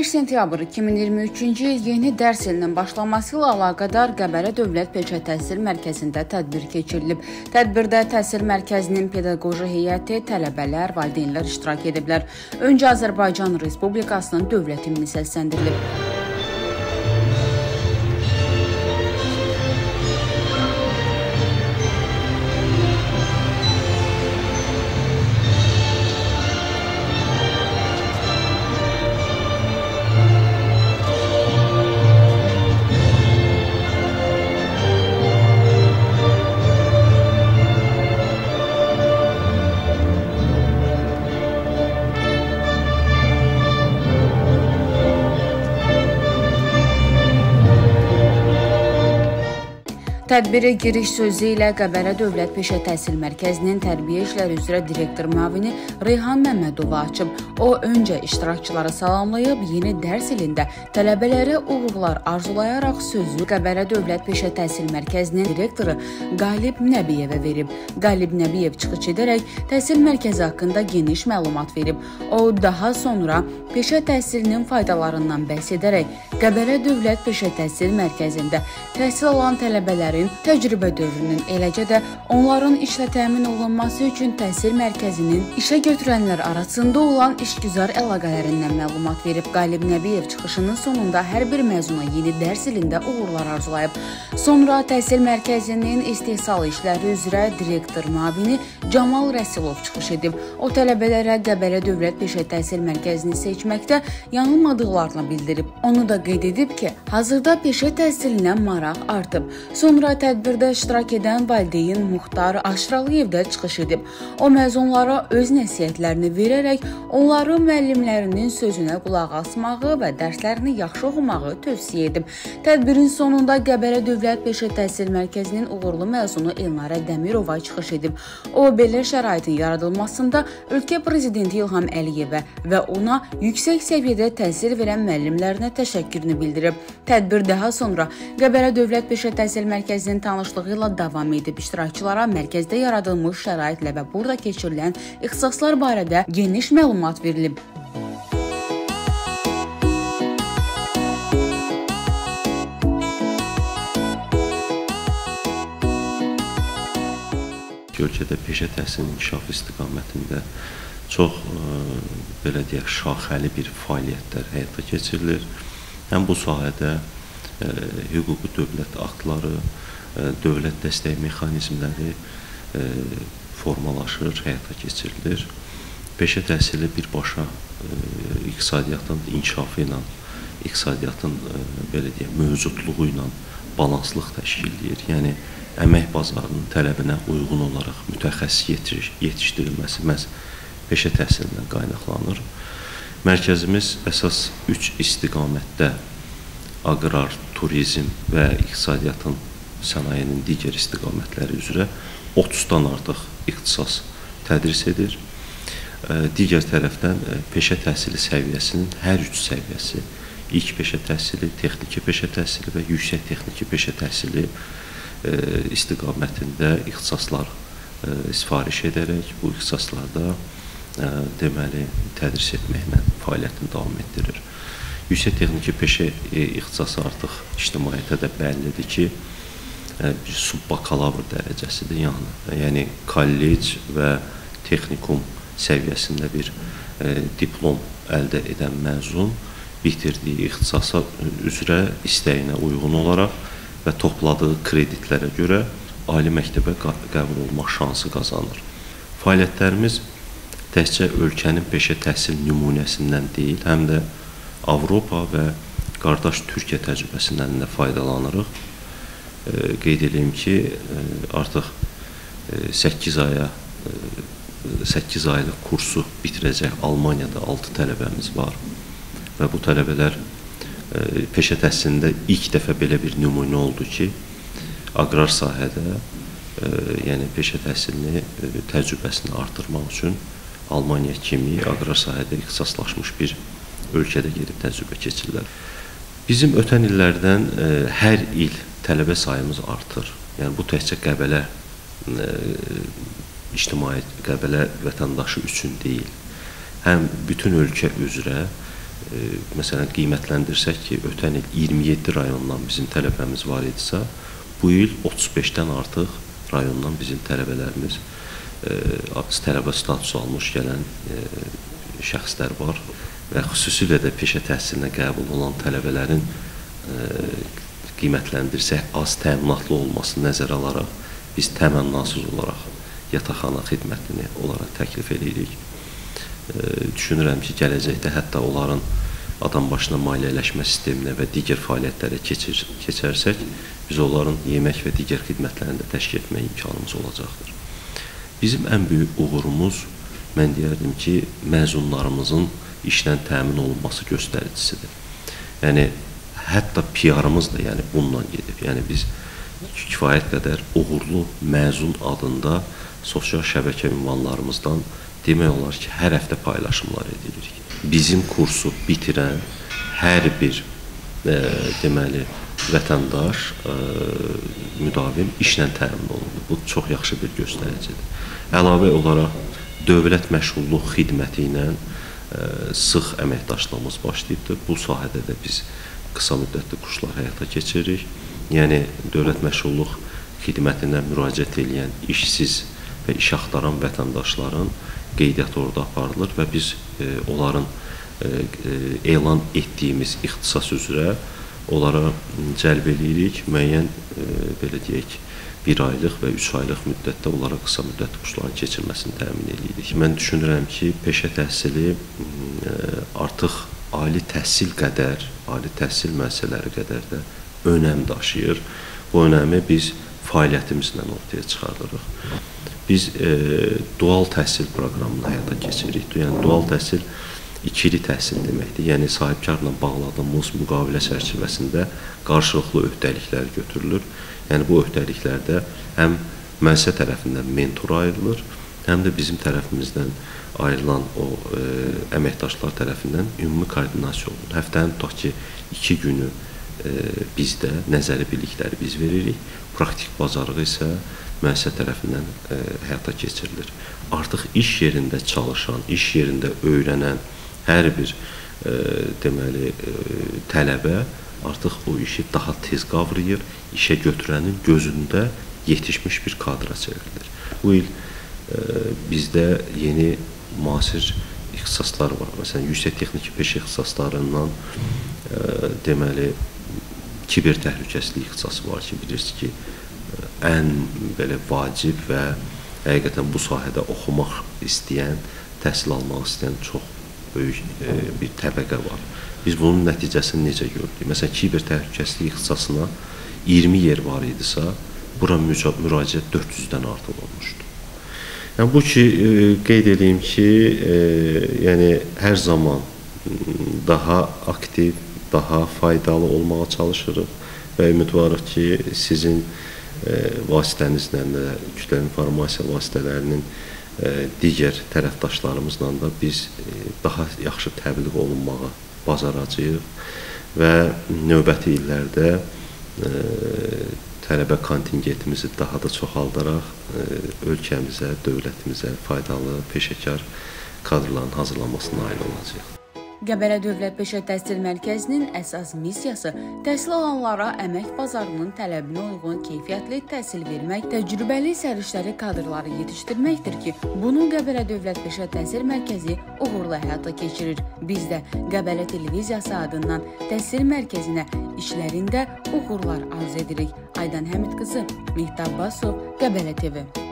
25 sentyabr 2023-cü il yeni dərs ilinin başlaması ilə əlaqədar Qəbələ Dövlət Peşə Təhsil Mərkəzində tədbir keçirilib. Tədbirdə təhsil mərkəzinin pedaqoji heyəti, tələbələr, valideynlər iştirak ediblər. Öncə Azərbaycan Respublikasının dövlət himni səsləndirilib. Tədbiri giriş sözü ilə Qəbələ Dövlət Peşə Təhsil Mərkəzinin tərbiyə işləri üzrə direktor müavini Reyhan Məmmədova açıb. O, öncə iştirakçıları salamlayıb, yeni dərs ilində tələbələrə uğurlar arzulayaraq sözü Qəbələ Dövlət Peşə Təhsil Mərkəzinin direktoru Qalib Nəbiyevə verib. Qalib Nəbiyev çıxış edərək təhsil mərkəzi haqqında geniş məlumat verib. O, daha sonra peşə təhsilinin faydalarından bəhs edərək Qəbələ Dövlət Peşə Təhsil Mərkəzində təhsil alan tələbələr təcrübə dövrünün, eləcə də onların işlə təmin olunması üçün təhsil mərkəzinin işə götürənlər arasında olan işgüzar əlaqələrindən məlumat verib. Qalib Nəbiyev çıxışının sonunda hər bir məzuna yeni dərs ilində uğurlar arzulayıb. Sonra təhsil mərkəzinin istehsal işləri üzrə direktor Mabini Jamal Rəsilov çıxış edib. O, tələbələrə Qəbələ Dövlət Peşə Təhsil Mərkəzini seçməkdə yanılmadıqlarını bildirib. Onu da qeyd edib ki, hazırda peşə təhsilinə maraq artıb. Sonra tədbirdə iştirak edən valideyn Muxtar Aşıralıyev də çıxış edib. O, məzunlara öz nəsihətlərini verərək onları müəllimlərinin sözünə qulaq asmağı və dərslərini yaxşı oxumağı tövsiyə edib. Tədbirin sonunda Qəbələ Dövlət Peşə Təhsil Mərkəzinin uğurlu məzunu Elmarə Dəmirova çıxış edib. O, belə şəraitin yaradılmasında ölkə prezidenti İlham Əliyevə və ona yüksək səviyyədə təhsil verən müəllimlərinə təşəkkürünü bildirib. Tədbir daha sonra Qəbələ Dövlət Peşə Təhsil Mərkəzinin tanışlığı ilə davam edib, iştirakçılara mərkəzdə yaradılmış şəraitlə və burada keçirilən ixtisaslar barədə geniş məlumat verilib. Ölkədə peşə təhsilinin inkişafı istiqamətində çox belə deyək, şaxəli bir fəaliyyətlər həyata keçirilir. Həm bu sahədə hüquqi dövlət aktları, dövlət dəstək mexanizmləri formalaşır, həyata keçirilir. Peşə təhsili birbaşa iqtisadiyyatın inkişafı ilə, iqtisadiyyatın mövcudluğu ilə balanslıq təşkil edir. Yəni, əmək bazarının tələbinə uyğun olaraq mütəxəssis yetişdirilməsi məhz peşə təhsilindən qaynaqlanır. Mərkəzimiz əsas 3 istiqamətdə agrar, turizm və iqtisadiyyatın, sənayinin digər istiqamətləri üzrə 30-dan artıq ixtisas tədris edir. Digər tərəfdən peşə təhsili səviyyəsinin hər üç səviyyəsi, ilk peşə təhsili, texniki peşə təhsili və yüksək texniki peşə təhsili istiqamətində ixtisaslar sifariş edərək bu ixtisaslarda deməli tədris etməklə fəaliyyətini davam etdirir. Yüksək texniki peşə ixtisası artıq ictimaiyyətə də bəllidir ki, bir subbakalabr dərəcəsidir, yəni kollec və texnikum səviyyəsində bir diplom əldə edən məzun bitirdiyi ixtisasa üzrə istəyinə uyğun olaraq və topladığı kreditlərə görə ali məktəbə qəbul olmaq şansı qazanır. Fəaliyyətlərimiz təkcə ölkənin peşə təhsil nümunəsindən deyil, həm də Avropa və qardaş Türkiyə təcrübəsindən də faydalanırıq. Qeyd edeyim ki, artıq 8 aylıq kursu bitirəcək Almaniyada 6 tələbəmiz var və bu tələbələr peşə təhsilində ilk dəfə belə bir nümunə oldu ki, aqrar sahədə yəni peşə təhsilini, təcrübəsini artırmaq üçün Almaniya kimi aqrar sahədə ixtisaslaşmış bir ölkədə gedib təcrübə keçirlər. Bizim ötən illərdən hər il tələbə sayımız artır. Yəni, bu təkcə Qəbələ vətəndaşı üçün deyil. Həm bütün ölkə üzrə Məsələn, qiymətləndirsək ki, ötən il 27 rayondan bizim tələbəmiz var idisə, bu il 35-dən artıq rayondan bizim tələbələrimiz tələbə statusu almış gələn şəxslər var və xüsusilə də peşə təhsilinə qəbul olan tələbələrin qiymətləndirsək az təminatlı olması nəzərə alaraq biz təmənnasız olaraq yataqxana xidmətini olaraq təklif edirik. Düşünürəm ki, gələcəkdə hətta onların adam başına maliyyələşmə sisteminə və digər fəaliyyətlərə keçərsək, biz onların yemək və digər xidmətlərini də təşkil etmək imkanımız olacaqdır. Bizim ən böyük uğurumuz, mən deyərdim ki, məzunlarımızın işlə təmin olunması göstəricisidir. Yəni, hətta PR-ımız da bununla gedib. Yəni, biz kifayət qədər uğurlu məzun adında sosial şəbəkə ünvanlarımızdan demək olar ki, hər həftə paylaşımlar edirik. Bizim kursu bitirən hər bir vətəndaş, müdavim işlə təmin olunur. Bu çox yaxşı bir göstəricidir. Əlavə olaraq, dövlət məşğulluq xidməti ilə sıx əməkdaşlığımız başlayıbdır. Bu sahədə də biz qısa müddətli kurslar həyata keçiririk. Yəni, dövlət məşğulluq xidmətinə müraciət edən işsiz və iş axtaran vətəndaşların qeydiyyat orada aparılır və biz onların elan etdiyimiz ixtisas üzrə onlara cəlb edirik, müəyyən bir aylıq və üç aylıq müddətdə onlara qısa müddət kursların keçirməsini təmin edirik. Mən düşünürəm ki, peşə təhsili artıq ali təhsil müəssisələri qədər də önəm daşıyır. Bu önəmi biz fəaliyyətimizlə ortaya çıxardırıq. Biz dual təhsil proqramını həyata keçiririk. Yəni, dual təhsil ikili təhsil deməkdir. Yəni, sahibkarla bağladığımız müqavilə çərçivəsində qarşılıqlı öhdəliklər götürülür. Yəni, bu öhdəliklərdə həm müəssisə tərəfindən mentor ayrılır, həm də bizim tərəfimizdən ayrılan o əməkdaşlar tərəfindən ümumi koordinasiya olunur. Həftənin tutaq ki, 2 günü bizdə nəzəri bilikləri biz veririk, praktik bacarığı isə müəssisə tərəfindən həyata keçirilir. Artıq iş yerində çalışan, iş yerində öyrənən hər bir tələbə artıq o işi daha tez qavrayır, işə götürənin gözündə yetişmiş bir kadra çevrilir. Bu il bizdə yeni müasir ixtisaslar var. Məsələn, yüksək texniki peşə ixtisaslarından kiber təhlükəsizlik ixtisası var ki, bilirsiniz ki, ən vacib və həqiqətən bu sahədə oxumaq istəyən, təhsil almaq istəyən çox böyük bir təbəqə var. Biz bunun nəticəsini necə gördük? Məsələn, kiber təhlükəsizlik ixtisasına 20 yer var idisə, bura müraciət 400-dən artıq olmuşdu. Yəni, bu ki, qeyd edeyim ki, hər zaman daha aktiv, daha faydalı olmağa çalışırıq və ümidvarıq ki, sizin vasitənizlə də, kütləvi informasiya vasitələrinin digər tərəfdaşlarımızla da biz daha yaxşı təbliğ olunmağı bacaracağıq və növbəti illərdə tələbə kontingentimizi daha da çoxaldaraq ölkəmizə, dövlətimizə faydalı peşəkar kadrların hazırlanmasına nail olacağıq. Qəbələ Dövlət Peşə Təhsil Mərkəzinin əsas missiyası təhsil alanlara əmək bazarının tələbinə uyğun keyfiyyətli təhsil vermək, təcrübəli səriştəri kadrları yetişdirməkdir ki, bunu Qəbələ Dövlət Peşə Təhsil Mərkəzi uğurla həyata keçirir. Biz də Qəbələ Televiziyası adından təhsil mərkəzinə işlərində uğurlar arz edirik. Aydan Həmidqızı, Mehdabbasov, Qəbələ TV.